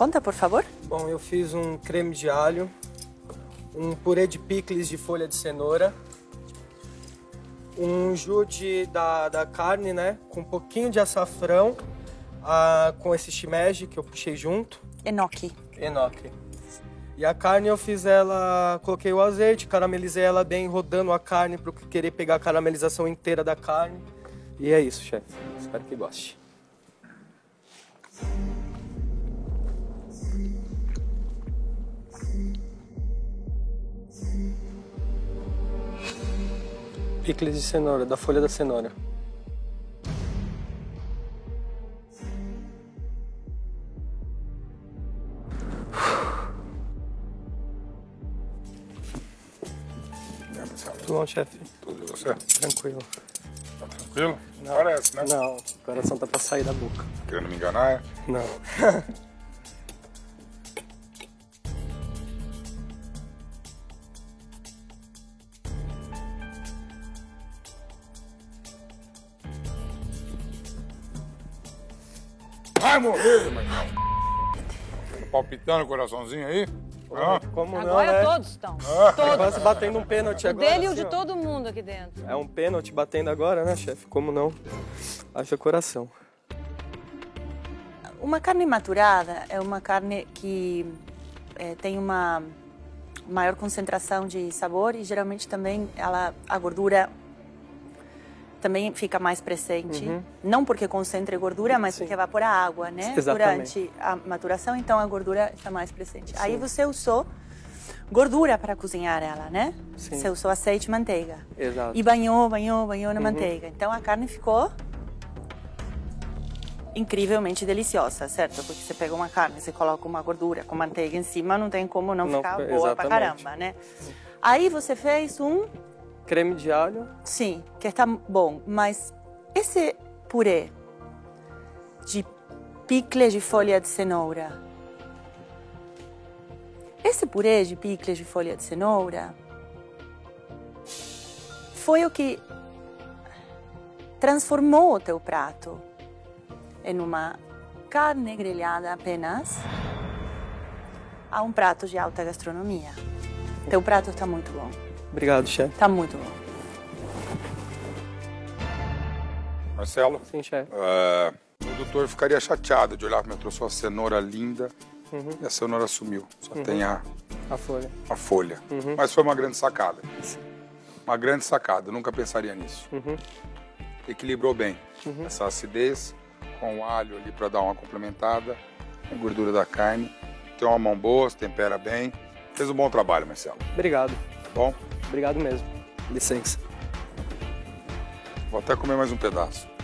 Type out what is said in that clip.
Conta, por favor. Bom, eu fiz um creme de alho, um purê de picles de folha de cenoura, um jus da carne, né, com um pouquinho de açafrão, com esse shimeji que eu puxei junto. Enoki. E a carne eu fiz ela, coloquei o azeite, caramelizei ela bem, rodando a carne para querer pegar a caramelização inteira da carne. E é isso, chefe. Espero que goste. Picles de cenoura, da folha da cenoura. Tudo bom, chefe? Tudo, e você? Tranquilo. Tá tranquilo? Não. Parece, né? Não, o coração tá pra sair da boca. Querendo me enganar, é? Não. Vai morrer, mano! Palpitando o coraçãozinho aí? Como não, agora, né? Todos estão. Todos. Quase batendo um pênalti agora. O dele e o de todo mundo aqui dentro. É um pênalti batendo agora, né, chefe? Como não? Haja coração. Uma carne maturada é uma carne que tem uma maior concentração de sabor e geralmente também a gordura também fica mais presente. Uhum. Não porque concentra gordura, mas sim, porque evapora água, né? Exatamente. Durante a maturação, então a gordura está mais presente. Sim. Aí você usou gordura para cozinhar ela, né? Sim. Você usou azeite e manteiga. Exato. E banhou na manteiga. Então a carne ficou incrivelmente deliciosa, certo? Porque você pega uma carne, você coloca uma gordura com manteiga em cima, não tem como não ficar boa, exatamente, pra caramba, né? Sim. Aí você fez um creme de alho. Sim, que está bom, mas esse purê de picles de folha de cenoura, foi o que transformou o teu prato em uma carne grelhada apenas a um prato de alta gastronomia. Teu prato está muito bom. Obrigado, chefe. Tá muito bom. Marcelo? Sim, chefe. O doutor ficaria chateado de olhar como eu trouxe uma cenoura linda e a cenoura sumiu. Só tem a folha. A folha. Uhum. Mas foi uma grande sacada. Uma grande sacada, eu nunca pensaria nisso. Equilibrou bem essa acidez com o alho ali para dar uma complementada, a gordura da carne. Tem uma mão boa, se tempera bem. Fez um bom trabalho, Marcelo. Obrigado. Bom? Obrigado mesmo. Licença. Vou até comer mais um pedaço.